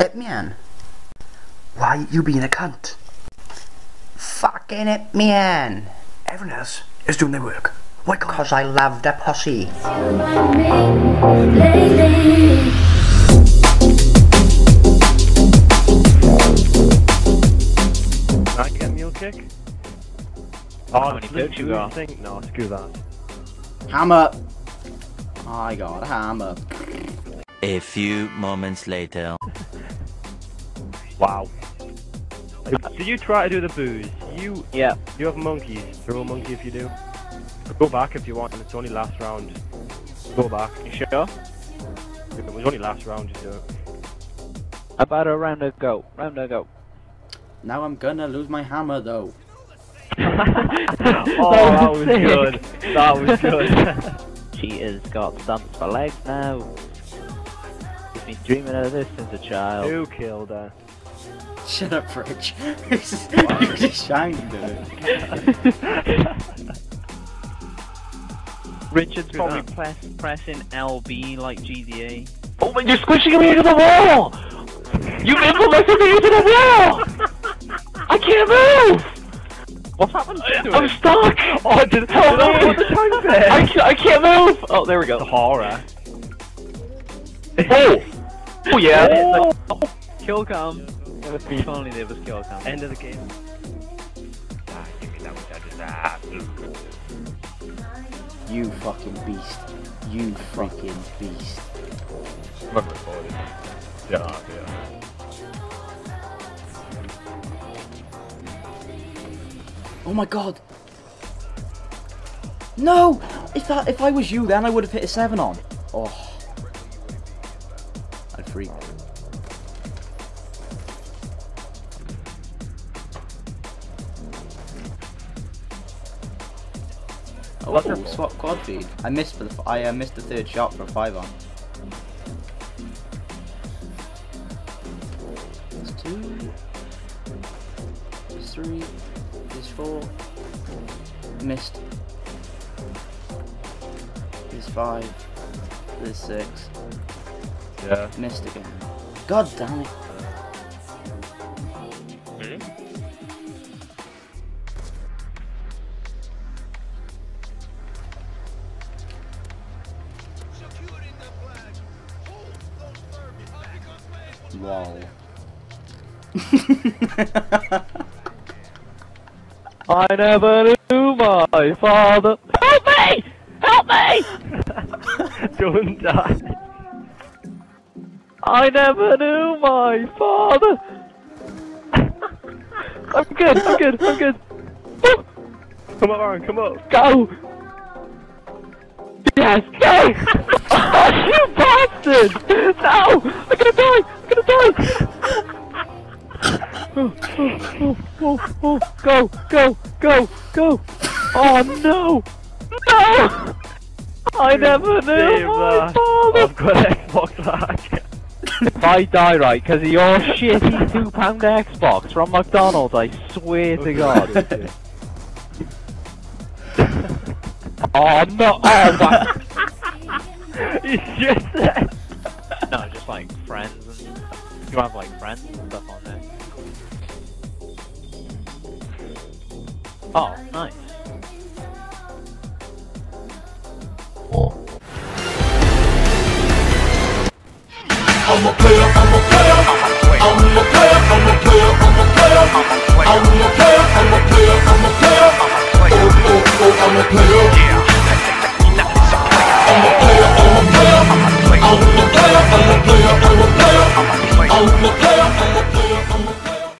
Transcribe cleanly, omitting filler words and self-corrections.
Ip Man, why you being a cunt? Fucking Ip Man. Everyone else is doing their work. Why? Because I love the pussy. Can I get a mule kick? Oh, no, screw that. Hammer! I got a hammer. A few moments later. Wow. Did you try to do the booze? Yeah. You have monkeys. Throw a monkey if you do. Go back if you want, and it's only last round. Go back. You sure? It was only last round, just do it. About a round ago. Now I'm gonna lose my hammer though. Oh, that was good. That was good. Cheetah's got stumps for legs now. He's been dreaming of this since a child. Who killed her? Shut up, Rich. You just shined it. Richard's probably pressing LB like GDA. Oh man, you're squishing me into the wall! You implemented me into the wall! I can't move! What's happened to it? I'm stuck! Oh, I didn't help there! I can't move! Oh, there we go. The horror. Oh! Oh yeah! Oh. Oh. Kill cam. If only there was kill cam. End of the game. You fucking beast. You fucking beast. I'm not recording. Yeah. Oh my god! No! If I was you then I would have hit a 7 on. Oh. I'd freak. Oh, swap quad feed. I missed I missed the third shot for a 5 on. There's 2. There's 3. There's 4. Missed. There's 5. There's 6. Yeah. Missed again. God damn it. Wow. I never knew my father. Help me! Help me! Don't die. I never knew my father. I'm good. Come on, Aaron, come on. Go! Yes, go! Oh, you bastard! No! I'm gonna die! Oh, go! Oh no! I never knew my father! I've got Xbox lag. If I die right, because of your shitty £2 Xbox from McDonald's, I swear to God. Oh no! Oh my! He's just there! No, just like friends and stuff. You have like friends and stuff on there. Oh, nice. Oh. I'm a player.